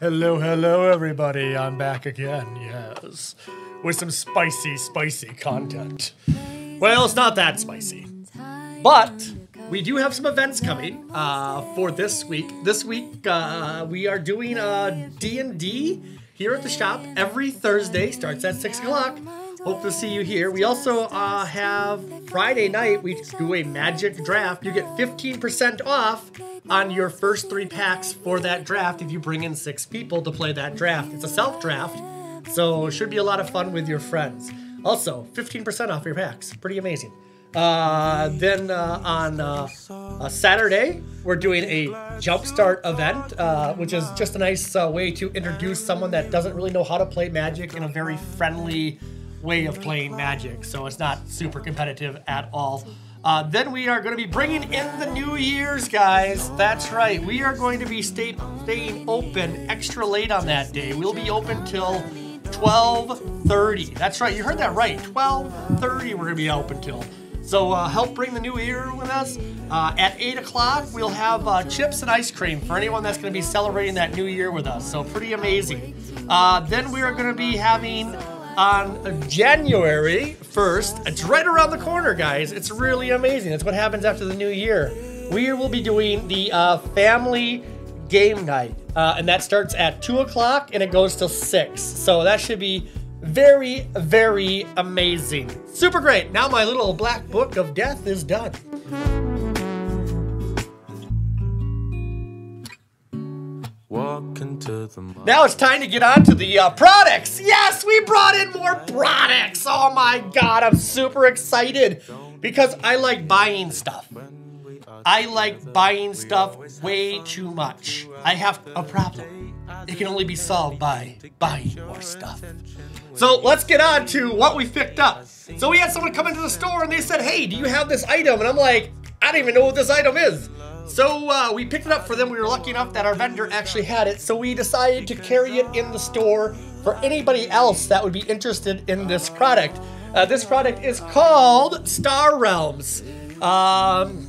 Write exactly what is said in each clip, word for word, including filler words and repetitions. Hello, hello, everybody. I'm back again, yes. With some spicy, spicy content. Well, it's not that spicy. But we do have some events coming uh, for this week. This week, uh, we are doing a D and D here at the shop every Thursday. Starts at six o'clock. Hope to see you here. We also uh, have Friday night, we do a magic draft. You get fifteen percent off on your first three packs for that draft if you bring in six people to play that draft. It's a self-draft, so it should be a lot of fun with your friends. Also, fifteen percent off your packs. Pretty amazing. Uh, then uh, on uh, uh, Saturday, we're doing a Jumpstart event, uh, which is just a nice uh, way to introduce someone that doesn't really know how to play Magic in a very friendly way of playing Magic, so it's not super competitive at all. Uh, then we are going to be bringing in the New Year's, guys. That's right. We are going to be stay, staying open extra late on that day. We'll be open till twelve thirty. That's right. You heard that right. twelve thirty we're going to be open till. So uh, help bring the New Year with us. Uh, at eight o'clock, we'll have uh, chips and ice cream for anyone that's going to be celebrating that New Year with us. So pretty amazing. Uh, then we are going to be having... on January first, it's right around the corner, guys. It's really amazing. It's what happens after the new year. We will be doing the uh, family game night, uh, and that starts at two o'clock, and it goes till six. So that should be very, very amazing. Super great. Now my little black book of death is done. To the now it's time to get on to the uh, products. Yes, we brought in more products. Oh my God, I'm super excited because I like buying stuff. I like buying stuff way too much. I have a problem. It can only be solved by buying more stuff. So let's get on to what we picked up. So we had someone come into the store and they said, hey, do you have this item? And I'm like, I don't even know what this item is. So uh, we picked it up for them. We were lucky enough that our vendor actually had it, so we decided to carry it in the store for anybody else that would be interested in this product. Uh, this product is called Star Realms. Um,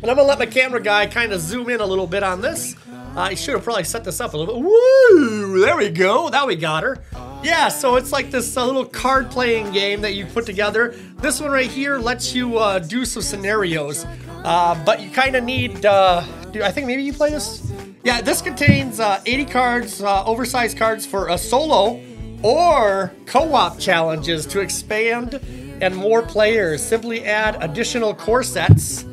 and I'm gonna let my camera guy kind of zoom in a little bit on this. I uh, should have probably set this up a little bit. Woo, there we go, now we got her. Yeah, so it's like this uh, little card playing game that you put together. This one right here lets you uh, do some scenarios. Uh, but you kind of need, uh, do, I think maybe you play this? Yeah, this contains uh, eighty cards, uh, oversized cards for a solo or co-op challenges to expand and more players. Simply add additional core sets.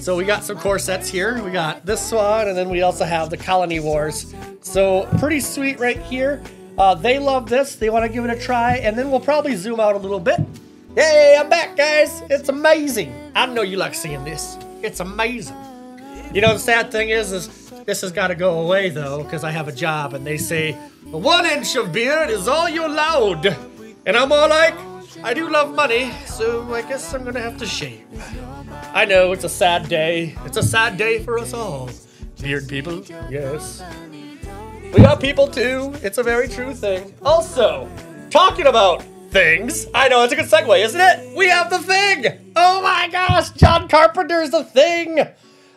So we got some core sets here. We got this one, and then we also have the Colony Wars. So pretty sweet right here. Uh, they love this. They want to give it a try, and then we'll probably zoom out a little bit. Hey, I'm back, guys. It's amazing. I know you like seeing this. It's amazing. You know, the sad thing is, is this has got to go away, though, because I have a job, and they say, one inch of beard is all you're allowed. And I'm all like, I do love money, so I guess I'm going to have to shave. I know, it's a sad day. It's a sad day for us all. Beard people, yes. We got people, too. It's a very true thing. Also, talking about things. I know, it's a good segue, isn't it? We have The Thing. Oh, my gosh. John Carpenter's The Thing.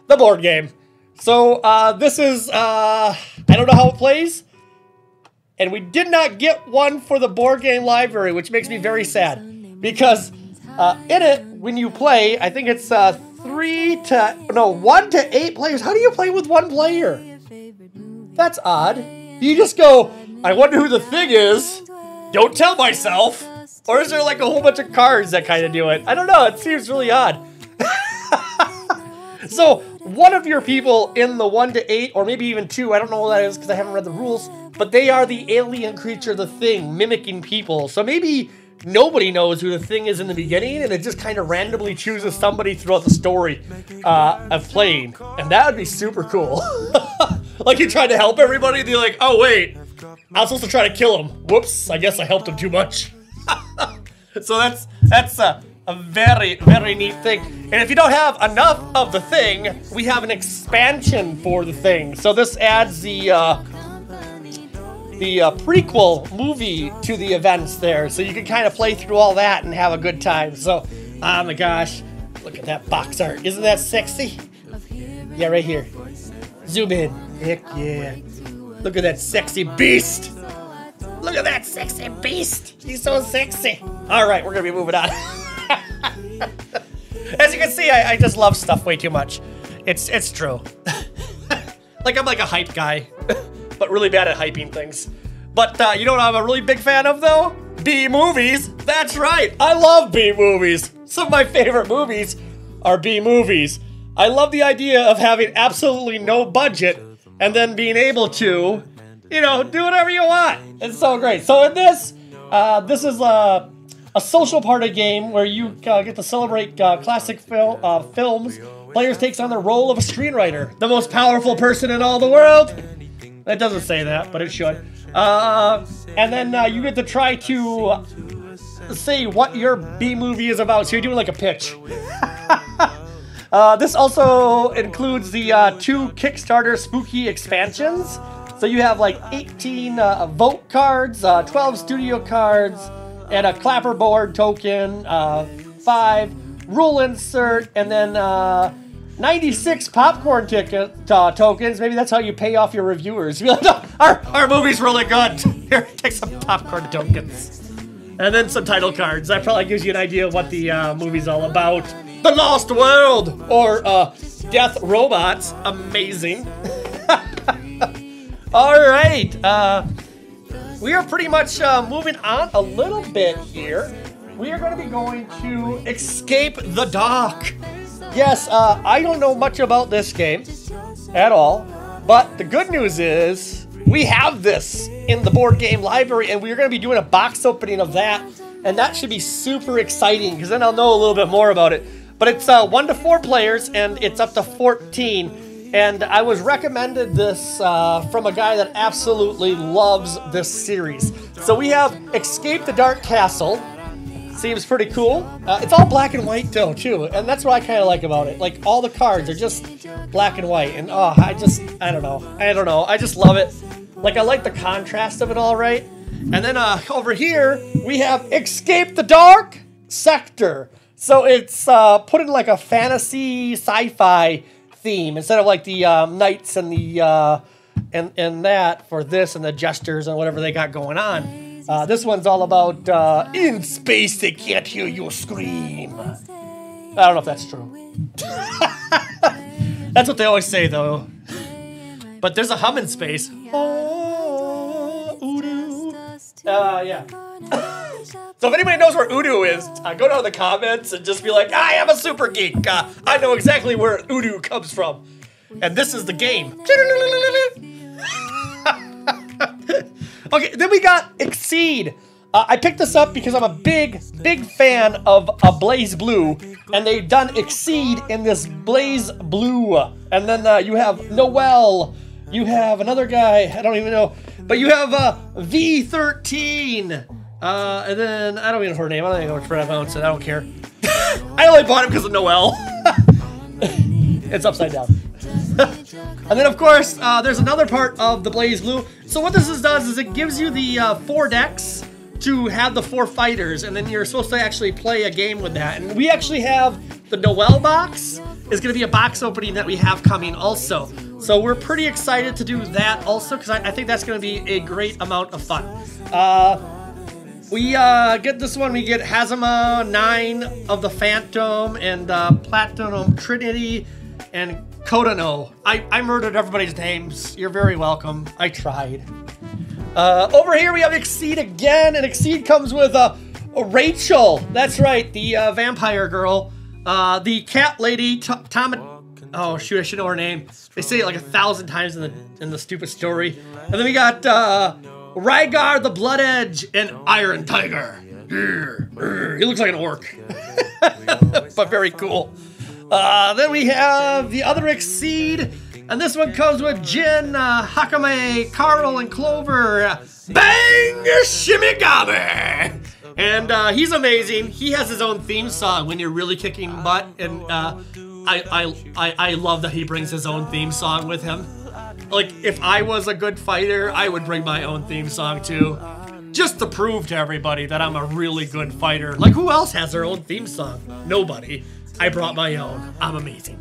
The board game. So, uh, this is, uh, I don't know how it plays. And we did not get one for the board game library, which makes me very sad. Because uh, in it, when you play, I think it's uh, three to, no, one to eight players. How do you play with one player? That's odd. You just go, I wonder who the thing is. Don't tell myself. Or is there like a whole bunch of cards that kind of do it? I don't know. It seems really odd. So one of your people in the one to eight, or maybe even two, I don't know what that is because I haven't read the rules, but they are the alien creature, the thing, mimicking people. So maybe nobody knows who the thing is in the beginning, and it just kind of randomly chooses somebody throughout the story uh, of playing. And that would be super cool. Like you tried to help everybody, and you're like, oh wait, I was supposed to try to kill him. Whoops, I guess I helped him too much. So that's that's a, a very, very neat thing. And if you don't have enough of the thing, we have an expansion for the thing. So this adds the uh, the uh, prequel movie to the events there. So you can kind of play through all that and have a good time. So, oh my gosh, look at that box art. Isn't that sexy? Yeah, right here. Zoom in. Heck yeah. Look at that sexy beast! Look at that sexy beast! He's so sexy! Alright, we're gonna be moving on. As you can see, I, I just love stuff way too much. It's it's true. Like, I'm like a hype guy, but really bad at hyping things. But uh, you know what I'm a really big fan of, though? B-movies! That's right! I love B-movies! Some of my favorite movies are B-movies. I love the idea of having absolutely no budget and then being able to, you know, do whatever you want. It's so great. So in this, uh, this is a, a social party game where you uh, get to celebrate uh, classic fil uh, films. Players takes on the role of a screenwriter, the most powerful person in all the world. That doesn't say that, but it should. Uh, and then uh, you get to try to uh, say what your B-movie is about. So you're doing like a pitch. Uh, this also includes the uh, two Kickstarter spooky expansions. So you have like eighteen uh, vote cards, uh, twelve studio cards, and a clapperboard token, uh, five rule insert, and then uh, ninety-six popcorn ticket uh, tokens. Maybe that's how you pay off your reviewers. You're like, no, our, our movie's really good. Here, take some popcorn tokens. And then some title cards. That probably gives you an idea of what the uh, movie's all about. The Lost World, or uh, Death Robots. Amazing. All right, uh, we are pretty much uh, moving on a little bit here. We are going to be going to Escape the Dock. Yes, uh, I don't know much about this game at all, but the good news is we have this in the board game library, and we're going to be doing a box opening of that, and that should be super exciting because then I'll know a little bit more about it. But it's uh, one to four players, and it's up to fourteen. And I was recommended this uh, from a guy that absolutely loves this series. So we have Escape the Dark Castle. Seems pretty cool. Uh, it's all black and white though too, and that's what I kind of like about it. Like all the cards are just black and white, and oh, I just, I don't know. I don't know. I just love it. Like I like the contrast of it all, right? And then uh, over here, we have Escape the Dark Sector. So it's uh, put in like a fantasy sci-fi theme instead of like the um, knights and the uh, and and that for this and the jesters and whatever they got going on. Uh, this one's all about uh, in space they can't hear you scream. I don't know if that's true. That's what they always say though. But there's a hum in space. Oh, Udu. Uh, yeah. So if anybody knows where Udu is, uh, go down in the comments and just be like, I am a super geek. Uh, I know exactly where Udu comes from. And this is the game. Okay, then we got Exceed. Uh, I picked this up because I'm a big, big fan of uh, BlazBlue. And they've done Exceed in this BlazBlue. And then uh, you have Noel. You have another guy. I don't even know. But you have uh, V thirteen. Uh, and then, I don't even know her name, I don't even know what I own, so I don't care. I only bought him because of Noel. It's upside down. And then, of course, uh, there's another part of the BlazBlue. So what this is, does is it gives you the uh, four decks to have the four fighters, and then you're supposed to actually play a game with that. And we actually have the Noel box. It's going to be a box opening that we have coming also. So we're pretty excited to do that also, because I, I think that's going to be a great amount of fun. Uh... We uh, get this one, we get Hazama, Nine of the Phantom, and uh, Platinum Trinity, and Kodano. I, I murdered everybody's names. You're very welcome. I tried. Uh, over here we have Exceed again, and Exceed comes with uh, Rachel. That's right, the uh, vampire girl. Uh, the cat lady, Tom... Oh, shoot, I should know her name. They say it like a thousand times in the, in the stupid story. And then we got... Uh, Rhaegar, the Blood Edge, and Iron Tiger. He looks like an orc, but very cool. Uh, then we have the other Exceed, and this one comes with Jin, uh, Hakame, Carl, and Clover. Uh, bang, Shimigami! And uh, he's amazing. He has his own theme song when you're really kicking butt, and uh, I, I, I, I love that he brings his own theme song with him. Like, if I was a good fighter, I would bring my own theme song too. Just to prove to everybody that I'm a really good fighter. Like, who else has their own theme song? Nobody. I brought my own. I'm amazing.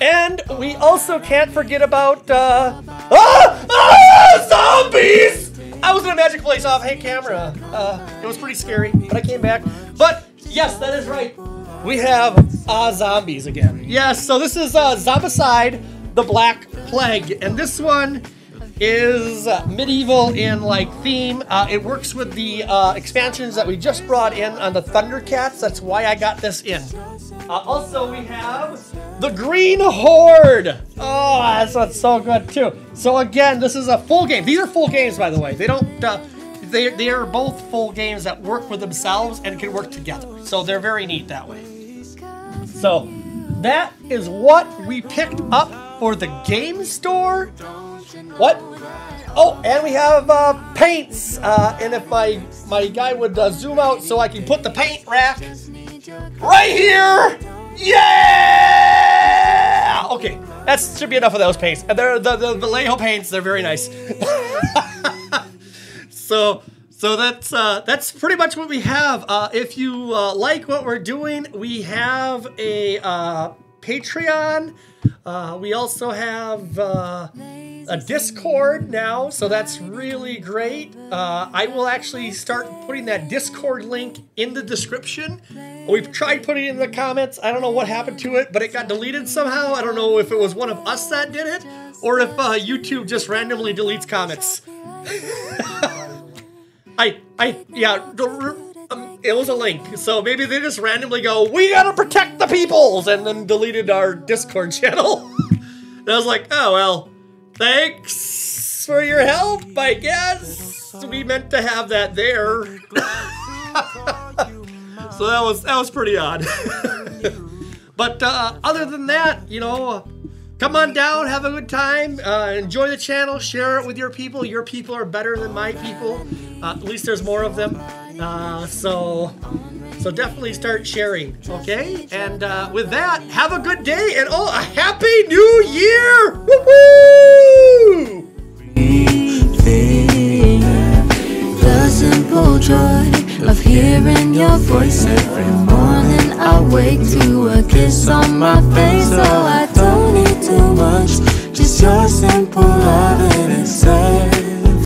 And we also can't forget about, uh... Ah! Ah! Zombies! I was in a magic place off, hey camera. Uh, it was pretty scary, but I came back. But, yes, that is right. We have, uh, zombies again. Yes, so this is, uh, Zombicide, the Black Plague. And this one is uh, medieval in, like, theme. Uh, it works with the, uh, expansions that we just brought in on the Thundercats. That's why I got this in. Uh, also, we have the Green Horde. Oh, that's what's so good, too. So, again, this is a full game. These are full games, by the way. They don't, uh, they, they are both full games that work with themselves and can work together. So, they're very neat that way. So, that is what we picked up for the game store. What? Oh, and we have uh, paints. Uh, and if my my guy would uh, zoom out so I can put the paint rack right here. Yeah! Okay, that should be enough of those paints. And they're the, the Vallejo paints. They're very nice. so so that's uh, that's pretty much what we have. Uh, if you uh, like what we're doing, we have a uh, Patreon. Uh, we also have. Uh, A Discord now, so that's really great. Uh, I will actually start putting that Discord link in the description. We've tried putting it in the comments. I don't know what happened to it, but it got deleted somehow. I don't know if it was one of us that did it, or if uh, YouTube just randomly deletes comments. I, I, yeah, um, it was a link. So maybe they just randomly go, we gotta protect the peoples, and then deleted our Discord channel. And I was like, oh, well. Thanks for your help, I guess. We meant to have that there. So that was that was pretty odd. But uh, other than that, you know, come on down, have a good time, uh, enjoy the channel, share it with your people. Your people are better than my people. Uh, at least there's more of them. Uh, so, so definitely start sharing, okay? And uh, with that, have a good day and oh, a happy new year! Woo-hoo! The simple joy of hearing your voice every morning. I wake to a kiss on my face, so I don't need too much. Just your simple love and it's